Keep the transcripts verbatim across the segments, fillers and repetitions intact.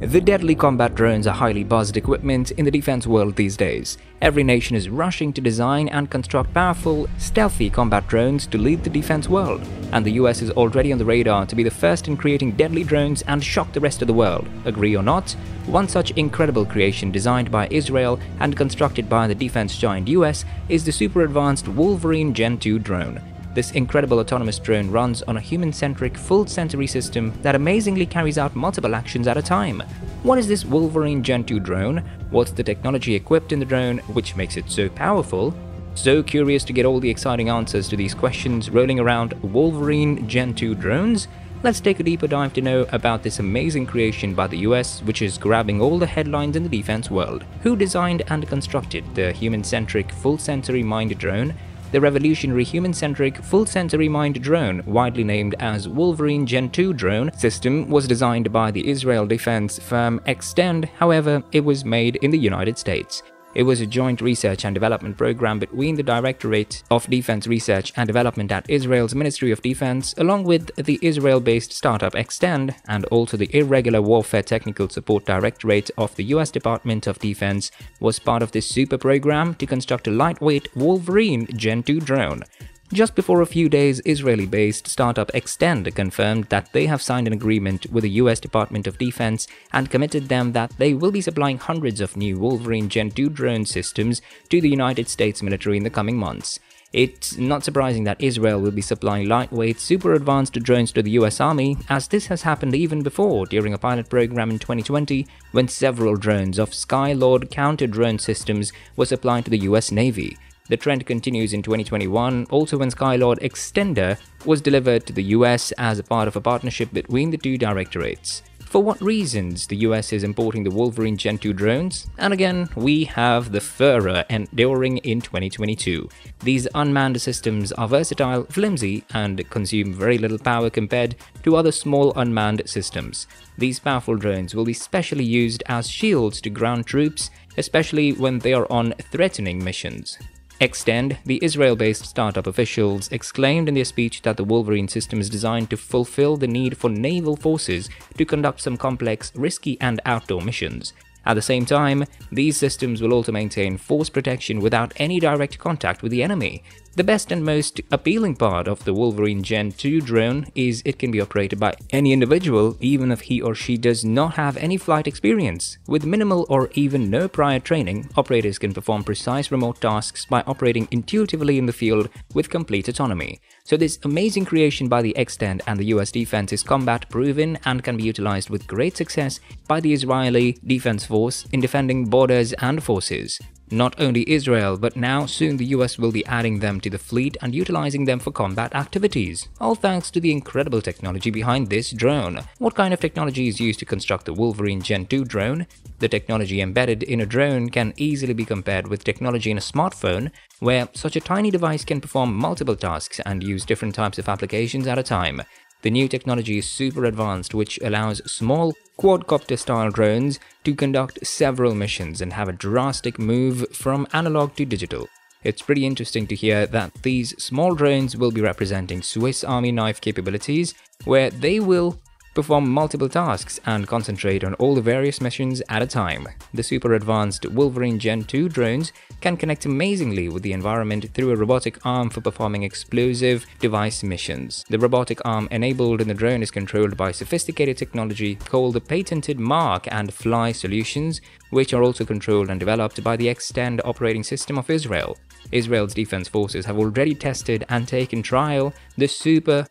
The deadly combat drones are highly buzzed equipment in the defense world these days. Every nation is rushing to design and construct powerful, stealthy combat drones to lead the defense world. And the U S is already on the radar to be the first in creating deadly drones and shock the rest of the world, agree or not? One such incredible creation designed by Israel and constructed by the defense giant U S is the super advanced Wolverine Gen two drone. This incredible autonomous drone runs on a human-centric, full-sensory system that amazingly carries out multiple actions at a time. What is this Wolverine Gen two drone? What's the technology equipped in the drone which makes it so powerful? So curious to get all the exciting answers to these questions rolling around Wolverine Gen two drones? Let's take a deeper dive to know about this amazing creation by the U S, which is grabbing all the headlines in the defense world. Who designed and constructed the human-centric, full-sensory mind drone? The revolutionary human-centric, full-sensory mind drone, widely named as Wolverine Gen two drone system, was designed by the Israel defense firm X TEND. However, it was made in the United States. It was a joint research and development program between the Directorate of Defense Research and Development at Israel's Ministry of Defense, along with the Israel-based startup X TEND, and also the Irregular Warfare Technical Support Directorate of the U S Department of Defense was part of this super program to construct a lightweight Wolverine Gen two drone. Just before a few days, Israeli-based startup X TEND confirmed that they have signed an agreement with the U S Department of Defense and committed them that they will be supplying hundreds of new Wolverine Gen two drone systems to the United States military in the coming months. It's not surprising that Israel will be supplying lightweight, super advanced drones to the U S Army, as this has happened even before during a pilot program in twenty twenty when several drones of Sky Lord counter-drone systems were supplied to the U S Navy. The trend continues in twenty twenty-one, also when Sky Lord Extender was delivered to the U S as a part of a partnership between the two directorates. For what reasons the U S is importing the Wolverine Gen two drones? And again, we have the FLIR enduring in twenty twenty-two. These unmanned systems are versatile, flimsy, and consume very little power compared to other small unmanned systems. These powerful drones will be specially used as shields to ground troops, especially when they are on threatening missions. X TEND, the Israel-based startup officials, exclaimed in their speech that the Wolverine system is designed to fulfill the need for naval forces to conduct some complex, risky and outdoor missions. At the same time, these systems will also maintain force protection without any direct contact with the enemy. The best and most appealing part of the Wolverine Gen two drone is it can be operated by any individual, even if he or she does not have any flight experience. With minimal or even no prior training, operators can perform precise remote tasks by operating intuitively in the field with complete autonomy. So this amazing creation by the X TEND and the U S defense is combat proven and can be utilized with great success by the Israeli Defense Force in defending borders and forces. Not only Israel, but now soon the U S will be adding them to the fleet and utilizing them for combat activities, all thanks to the incredible technology behind this drone. What kind of technology is used to construct the Wolverine Gen two drone? The technology embedded in a drone can easily be compared with technology in a smartphone, where such a tiny device can perform multiple tasks and use different types of applications at a time. The new technology is super advanced, which allows small quadcopter-style drones to conduct several missions and have a drastic move from analog to digital. It's pretty interesting to hear that these small drones will be representing Swiss Army knife capabilities, where they will perform multiple tasks and concentrate on all the various missions at a time. The super advanced Wolverine Gen two drones can connect amazingly with the environment through a robotic arm for performing explosive device missions. The robotic arm enabled in the drone is controlled by sophisticated technology called the patented Mark and Fly solutions, which are also controlled and developed by the X TEND operating system of Israel. Israel's defense forces have already tested and taken trial the super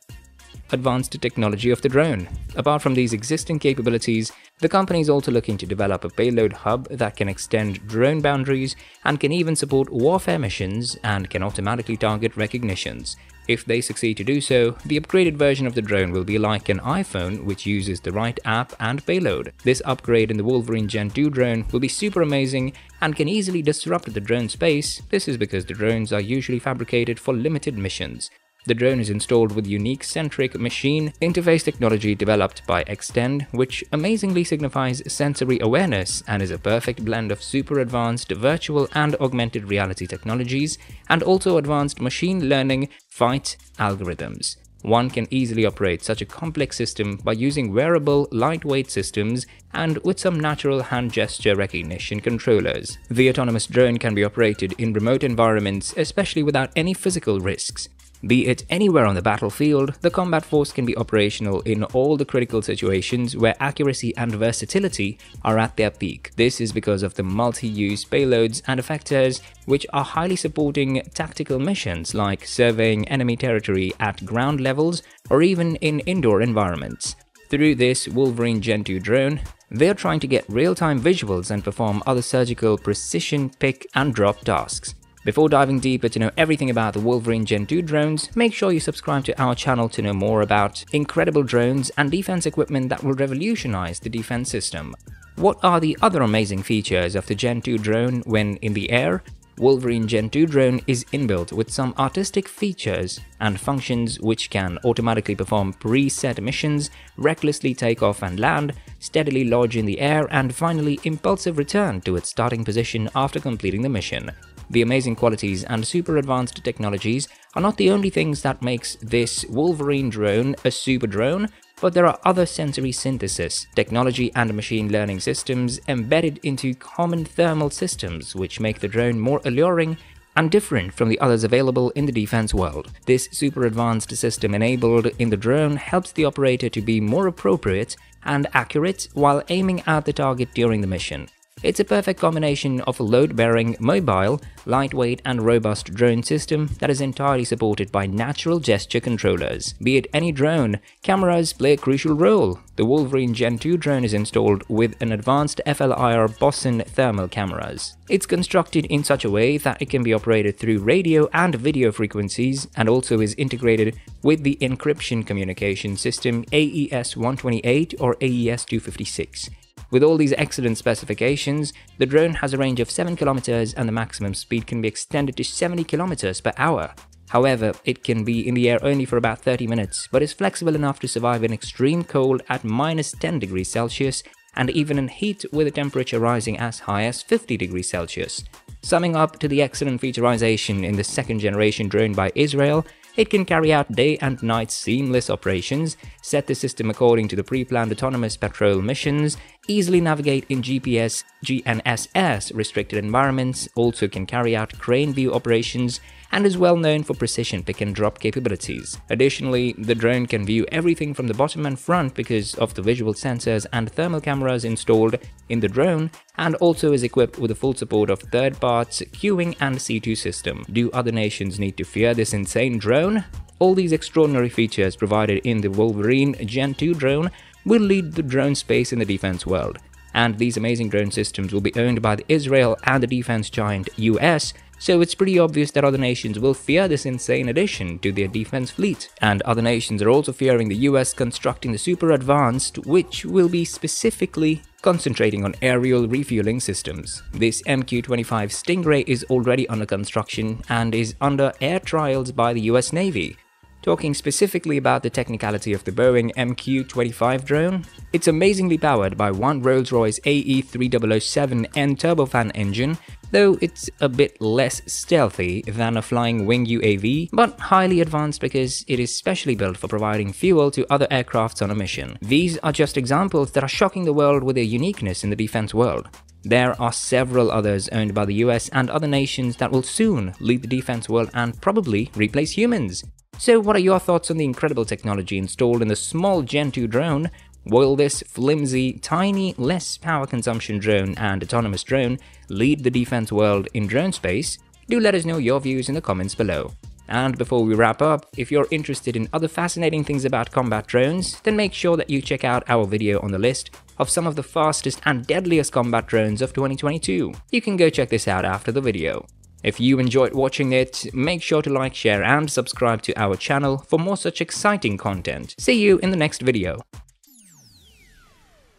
advanced technology of the drone. Apart from these existing capabilities, the company is also looking to develop a payload hub that can extend drone boundaries and can even support warfare missions and can automatically target recognitions. If they succeed to do so, the upgraded version of the drone will be like an iPhone, which uses the right app and payload. This upgrade in the Wolverine Gen two drone will be super amazing and can easily disrupt the drone space. This is because the drones are usually fabricated for limited missions. The drone is installed with unique centric machine interface technology developed by X TEND, which amazingly signifies sensory awareness and is a perfect blend of super advanced virtual and augmented reality technologies and also advanced machine learning fight algorithms. One can easily operate such a complex system by using wearable, lightweight systems and with some natural hand gesture recognition controllers. The autonomous drone can be operated in remote environments, especially without any physical risks. Be it anywhere on the battlefield, the combat force can be operational in all the critical situations where accuracy and versatility are at their peak. This is because of the multi-use payloads and effectors, which are highly supporting tactical missions like surveying enemy territory at ground levels or even in indoor environments. Through this Wolverine Gen two drone, they are trying to get real-time visuals and perform other surgical precision pick and drop tasks. Before diving deeper to know everything about the Wolverine Gen two drones, make sure you subscribe to our channel to know more about incredible drones and defense equipment that will revolutionize the defense system. What are the other amazing features of the Gen two drone when in the air? Wolverine Gen two drone is inbuilt with some artistic features and functions which can automatically perform preset missions, recklessly take off and land, steadily lodge in the air, and finally impulsive return to its starting position after completing the mission. The amazing qualities and super advanced technologies are not the only things that makes this Wolverine drone a super drone, but there are other sensory synthesis, technology and machine learning systems embedded into common thermal systems which make the drone more alluring and different from the others available in the defense world. This super advanced system enabled in the drone helps the operator to be more appropriate and accurate while aiming at the target during the mission. It's a perfect combination of a load-bearing, mobile, lightweight and robust drone system that is entirely supported by natural gesture controllers. Be it any drone, cameras play a crucial role. The Wolverine Gen two drone is installed with an advanced FLIR Boson thermal cameras. It's constructed in such a way that it can be operated through radio and video frequencies and also is integrated with the encryption communication system A E S one twenty-eight or A E S two fifty-six. With all these excellent specifications, the drone has a range of seven kilometers and the maximum speed can be extended to seventy kilometers per hour. However, it can be in the air only for about thirty minutes, but is flexible enough to survive an extreme cold at minus ten degrees Celsius and even in heat with a temperature rising as high as fifty degrees Celsius. Summing up to the excellent featurization in the second generation drone by Israel, it can carry out day and night seamless operations, set the system according to the pre-planned autonomous patrol missions, easily navigate in G P S, G N S S restricted environments, also can carry out crane view operations, and is well known for precision pick and drop capabilities. Additionally, the drone can view everything from the bottom and front because of the visual sensors and thermal cameras installed in the drone, and also is equipped with the full support of third parts, queuing and C two system. Do other nations need to fear this insane drone? All these extraordinary features provided in the Wolverine Gen two drone will lead the drone space in the defense world. And these amazing drone systems will be owned by the Israel and the defense giant U S, so it's pretty obvious that other nations will fear this insane addition to their defense fleet. And other nations are also fearing the U S constructing the super advanced, which will be specifically concentrating on aerial refueling systems. This M Q twenty-five Stingray is already under construction and is under air trials by the U S Navy. Talking specifically about the technicality of the Boeing M Q twenty-five drone, it's amazingly powered by one Rolls-Royce A E three thousand seven N turbofan engine, though it's a bit less stealthy than a flying wing U A V, but highly advanced because it is specially built for providing fuel to other aircrafts on a mission. These are just examples that are shocking the world with their uniqueness in the defense world. There are several others owned by the U S and other nations that will soon lead the defense world and probably replace humans. So what are your thoughts on the incredible technology installed in the small Gen two drone? Will this flimsy, tiny, less power consumption drone and autonomous drone lead the defense world in drone space? Do let us know your views in the comments below. And before we wrap up, if you're interested in other fascinating things about combat drones, then make sure that you check out our video on the list of some of the fastest and deadliest combat drones of twenty twenty-two. You can go check this out after the video. If you enjoyed watching it, make sure to like, share and subscribe to our channel for more such exciting content. See you in the next video.